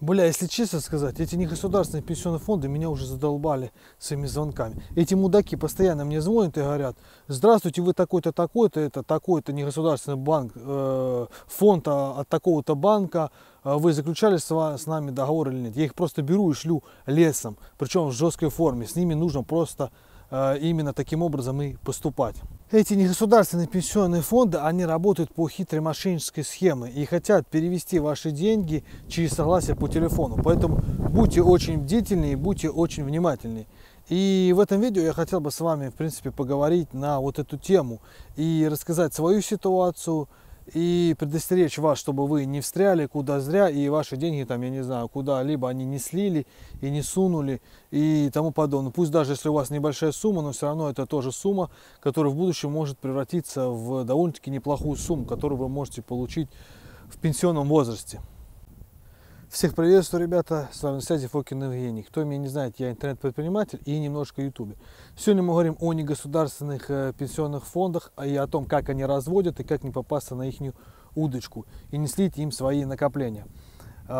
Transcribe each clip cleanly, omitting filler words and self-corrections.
Бля, если честно сказать, эти негосударственные пенсионные фонды меня уже задолбали своими звонками. Эти мудаки постоянно мне звонят и говорят: здравствуйте, вы такой-то, такой-то, это такой-то негосударственный банк, фонд от такого-то банка, вы заключали с нами договор или нет. Я их просто беру и шлю лесом, причем в жесткой форме. С ними нужно просто именно таким образом и поступать. Эти негосударственные пенсионные фонды, они работают по хитрой мошеннической схеме и хотят перевести ваши деньги через согласие по телефону. Поэтому будьте очень бдительны и будьте очень внимательны. И в этом видео я хотел бы с вами, в принципе, поговорить на вот эту тему и рассказать свою ситуацию и предостеречь вас, чтобы вы не встряли куда зря и ваши деньги там, я не знаю, куда-либо они не слили и не сунули и тому подобное. Пусть даже если у вас небольшая сумма, но все равно это тоже сумма, которая в будущем может превратиться в довольно-таки неплохую сумму, которую вы можете получить в пенсионном возрасте. Всех приветствую, ребята, с вами на связи Фокин Евгений. Кто меня не знает, я интернет-предприниматель и немножко ютубе. Сегодня мы говорим о негосударственных пенсионных фондах и о том, как они разводят и как не попасться на их удочку и не слить им свои накопления.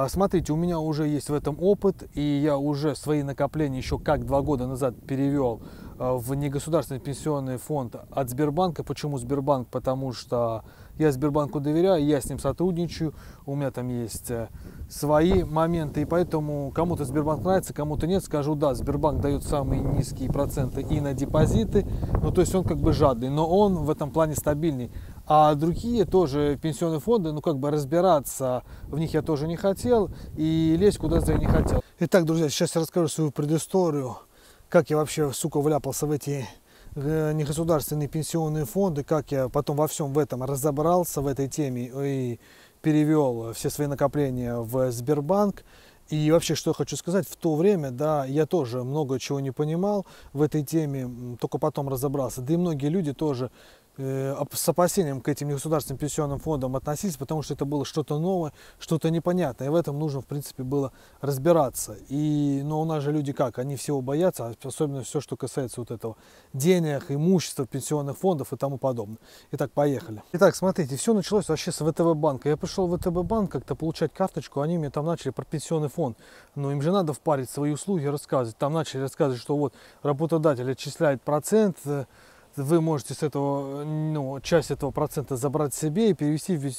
Смотрите, у меня уже есть в этом опыт, и я уже свои накопления еще как 2 года назад перевел в негосударственный пенсионный фонд от Сбербанка. Почему Сбербанк? Потому что я Сбербанку доверяю, я с ним сотрудничаю, у меня там есть свои моменты, и поэтому кому-то Сбербанк нравится, кому-то нет. Скажу, да, Сбербанк дает самые низкие проценты и на депозиты, ну то есть он как бы жадный, но он в этом плане стабильный. А другие тоже пенсионные фонды, ну как бы разбираться в них я тоже не хотел и лезть куда-то я не хотел. Итак, друзья, сейчас я расскажу свою предысторию, как я вообще, сука, вляпался в эти негосударственные пенсионные фонды, как я потом во всем в этом разобрался, в этой теме, и перевел все свои накопления в Сбербанк. И вообще, что я хочу сказать, в то время, да, я тоже много чего не понимал в этой теме, только потом разобрался. Да и многие люди тоже с опасением к этим негосударственным пенсионным фондам относились, потому что это было что-то новое, что-то непонятное, и в этом нужно, в принципе, было разбираться. Но у нас же люди как, они всего боятся, особенно все, что касается вот этого денег, имущества, пенсионных фондов и тому подобное. Итак, поехали. Итак, смотрите, все началось вообще с ВТБ банка. Я пришел в ВТБ банк как-то получать карточку, они мне там начали про пенсионный фонд, но им же надо впарить свои услуги, рассказывать. Там начали рассказывать, что вот работодатель отчисляет процент, вы можете с этого, ну, часть этого процента забрать себе и перевести в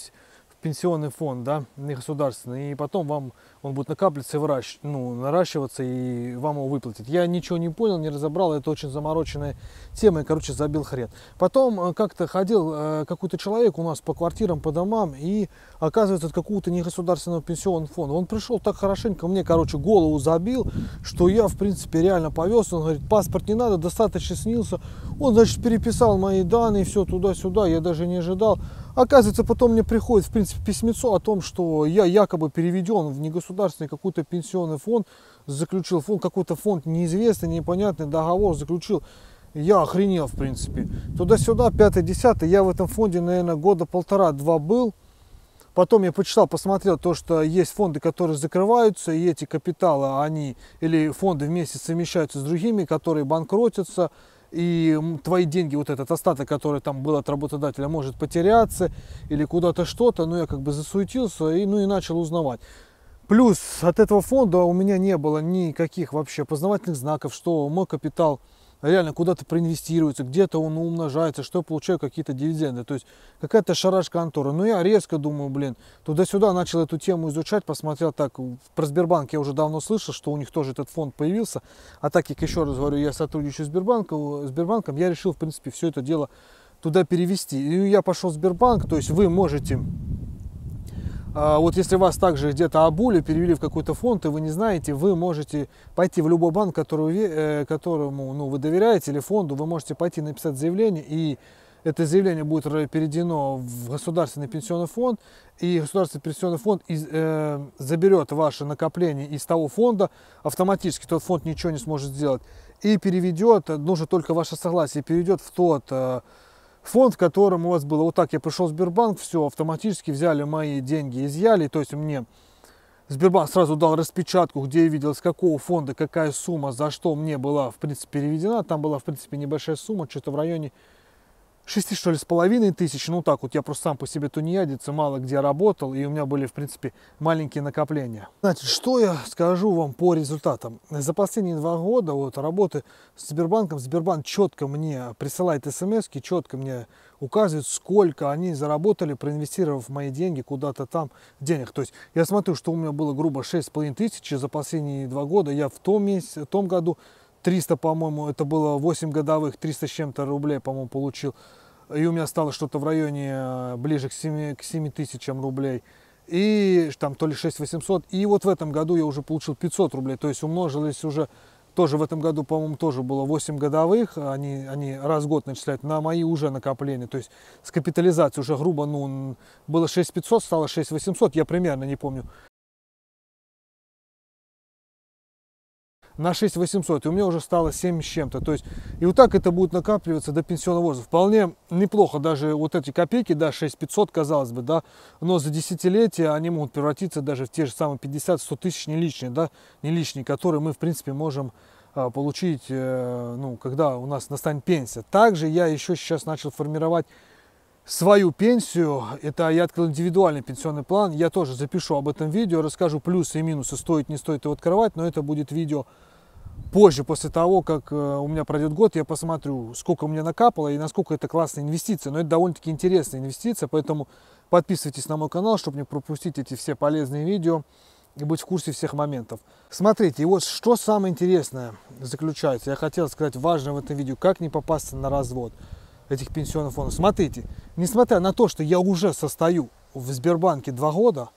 пенсионный фонд, да, негосударственный, и потом вам он будет накапливаться и наращиваться, и вам его выплатят. Я ничего не понял, не разобрал, это очень замороченная тема, и, короче, забил хрен. Потом как-то ходил какой-то человек у нас по квартирам, по домам, и оказывается, от какого-то негосударственного пенсионного фонда. Он пришел так хорошенько, мне, короче, голову забил, что я, в принципе, реально повез. Он говорит, паспорт не надо, достаточно снился. Он, значит, переписал мои данные, все туда-сюда, я даже не ожидал. Оказывается, потом мне приходит, в принципе, письмецо о том, что я якобы переведен в негосударственный какой-то пенсионный фонд, заключил фонд, какой-то фонд неизвестный, непонятный договор заключил. Я охренел, в принципе. Туда-сюда, 5-10, я в этом фонде, наверное, года 1,5-2 был. Потом я почитал, посмотрел то, что есть фонды, которые закрываются, и эти капиталы, они, или фонды вместе совмещаются с другими, которые банкротятся. И твои деньги, вот этот остаток, который там был от работодателя, может потеряться или куда-то что-то. Но я как бы засуетился и, ну, и начал узнавать. Плюс от этого фонда у меня не было никаких вообще познавательных знаков, что мой капитал реально куда-то проинвестируется, где-то он умножается, что я получаю какие-то дивиденды. То есть какая-то шараш-контора. Но я резко думаю, блин, туда-сюда начал эту тему изучать, посмотрел так. Про Сбербанк я уже давно слышал, что у них тоже этот фонд появился. А так как, еще раз говорю, я сотрудничаю с Сбербанком, я решил, в принципе, все это дело туда перевести. И я пошел в Сбербанк, то есть вы можете... Вот если вас также где-то обули, перевели в какой-то фонд, и вы не знаете, вы можете пойти в любой банк, которому, ну, вы доверяете, или фонду, вы можете пойти написать заявление, и это заявление будет передано в государственный пенсионный фонд, и государственный пенсионный фонд заберет ваше накопление из того фонда, автоматически тот фонд ничего не сможет сделать, и переведет, нужно только ваше согласие, переведет в тот фонд, в котором у вас было. Вот так я пришел в Сбербанк, все, автоматически взяли мои деньги, изъяли, то есть мне Сбербанк сразу дал распечатку, где я видел, с какого фонда какая сумма, за что мне была, в принципе, переведена. Там была, в принципе, небольшая сумма, что-то в районе 6,5 тысяч, ну так вот, я просто сам по себе тунеядец, мало где работал, и у меня были, в принципе, маленькие накопления. Значит, что я скажу вам по результатам? За последние 2 года вот работы с Сбербанком, Сбербанк четко мне присылает смс-ки, четко мне указывает, сколько они заработали, проинвестировав мои деньги куда-то там денег. То есть я смотрю, что у меня было, грубо, 6,5 тысячи за последние 2 года, я в том месяце, в том году 300, по-моему, это было 8 годовых, 300 с чем-то рублей, по-моему, получил. И у меня стало что-то в районе ближе к 7 тысячам рублей. И там то ли 6800. И вот в этом году я уже получил 500 рублей. То есть умножились уже, тоже в этом году, по-моему, тоже было 8 годовых. Они раз в год начисляют на мои уже накопления. То есть с капитализацией уже грубо, ну, было 6500, стало 6800. Я примерно не помню. На 6800, и у меня уже стало 7 с чем-то. То есть, и вот так это будет накапливаться до пенсионного возраста. Вполне неплохо даже вот эти копейки, да, 6500, казалось бы, да, но за десятилетия они могут превратиться даже в те же самые 50-100 тысяч неличные, да, неличные, которые мы, в принципе, можем получить, ну, когда у нас настанет пенсия. Также я еще сейчас начал формировать свою пенсию, это я открыл индивидуальный пенсионный план, я тоже запишу об этом видео, расскажу плюсы и минусы, стоит, не стоит его открывать, но это будет видео позже, после того, как у меня пройдет год, я посмотрю, сколько у меня накапало и насколько это классная инвестиция, но это довольно-таки интересная инвестиция, поэтому подписывайтесь на мой канал, чтобы не пропустить эти все полезные видео и быть в курсе всех моментов. Смотрите, и вот что самое интересное заключается, я хотел сказать важное в этом видео, как не попасться на развод этих пенсионных фондов. Смотрите, несмотря на то, что я уже состою в Сбербанке 2 года,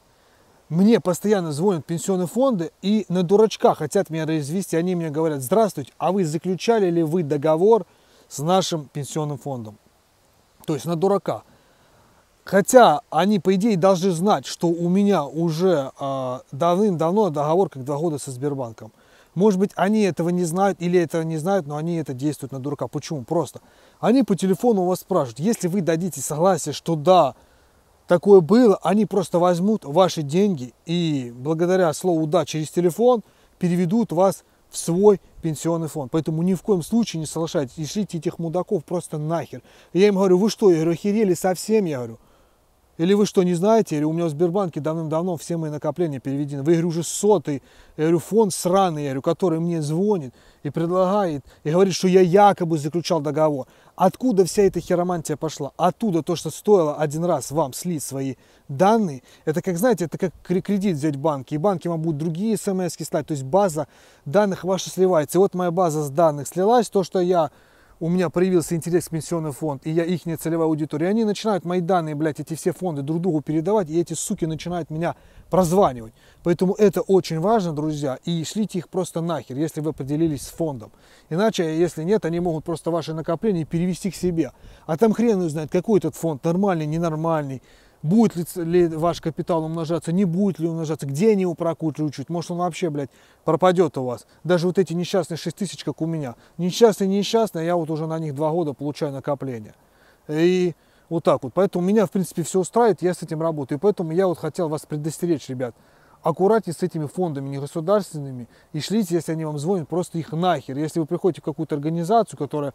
мне постоянно звонят пенсионные фонды и на дурачка хотят меня развести. Они мне говорят: здравствуйте, а вы заключали ли вы договор с нашим пенсионным фондом? То есть на дурака. Хотя они, по идее, должны знать, что у меня уже давным-давно договор как 2 года со Сбербанком. Может быть, они этого не знают или этого не знают, но они это действуют на дурака. Почему? Просто они по телефону у вас спрашивают, если вы дадите согласие, что да, такое было, они просто возьмут ваши деньги и благодаря слову «да» через телефон переведут вас в свой пенсионный фонд. Поэтому ни в коем случае не соглашайтесь, ищите этих мудаков просто нахер. И я им говорю: вы что, я говорю, охерели совсем, я говорю. Или вы что, не знаете, или у меня в Сбербанке давным-давно все мои накопления переведены. Вы, я говорю, уже 100-й, я говорю, фонд сраный, я говорю, который мне звонит и предлагает, и говорит, что я якобы заключал договор. Откуда вся эта хиромантия пошла? Оттуда то, что стоило один раз вам слить свои данные. Это как, знаете, это как кредит взять в банке. И банки вам будут другие смс-ки слать. То есть база данных ваша сливается. И вот моя база данных слилась, то, что я... У меня появился интерес к пенсионный фонд, и я их не целевая аудитория. Они начинают мои данные, блядь, эти все фонды друг другу передавать, и эти суки начинают меня прозванивать. Поэтому это очень важно, друзья, и шлите их просто нахер, если вы поделились с фондом. Иначе, если нет, они могут просто ваши накопления перевести к себе. А там хрен узнает, какой этот фонд, нормальный, ненормальный, будет ли ваш капитал умножаться, не будет ли умножаться, где они его прокручивают, может он вообще, блядь, пропадет у вас. Даже вот эти несчастные 6 тысяч, как у меня. Несчастные, я вот уже на них 2 года получаю накопление. И вот так вот. Поэтому меня, в принципе, все устраивает, я с этим работаю. И поэтому я вот хотел вас предостеречь, ребят. Аккуратнее с этими фондами негосударственными и шлите, если они вам звонят, просто их нахер. Если вы приходите в какую-то организацию, которая...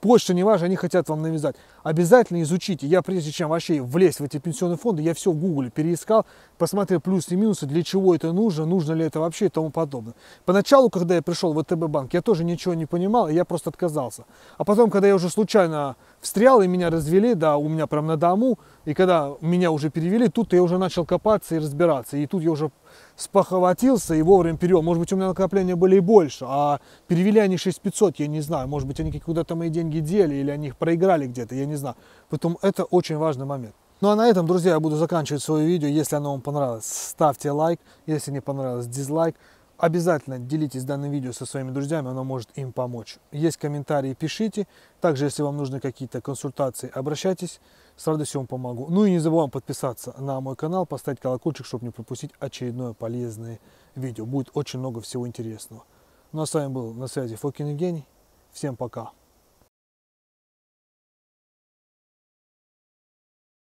Почта, не важно, они хотят вам навязать. Обязательно изучите. Я, прежде чем вообще влезть в эти пенсионные фонды, я все в Гугле переискал, посмотрел плюсы и минусы, для чего это нужно ли это вообще и тому подобное. Поначалу, когда я пришел в ВТБ банк, я тоже ничего не понимал, я просто отказался. А потом, когда я уже случайно встрял и меня развели, да, у меня прям на дому, и когда меня уже перевели, тут я уже начал копаться и разбираться. И тут я уже спохватился и вовремя перевел. Может быть, у меня накопления были и больше, а перевели они 6500, я не знаю. Может быть, они куда-то мои деньги дели или они их проиграли где-то, я не знаю. Поэтому это очень важный момент. Ну а на этом, друзья, я буду заканчивать свое видео. Если оно вам понравилось, ставьте лайк. Если не понравилось, дизлайк. Обязательно делитесь данным видео со своими друзьями, оно может им помочь. Есть комментарии, пишите. Также, если вам нужны какие-то консультации, обращайтесь. С радостью вам помогу. Ну и не забываем подписаться на мой канал, поставить колокольчик, чтобы не пропустить очередное полезное видео. Будет очень много всего интересного. Ну а с вами был на связи Фокин Евгений. Всем пока.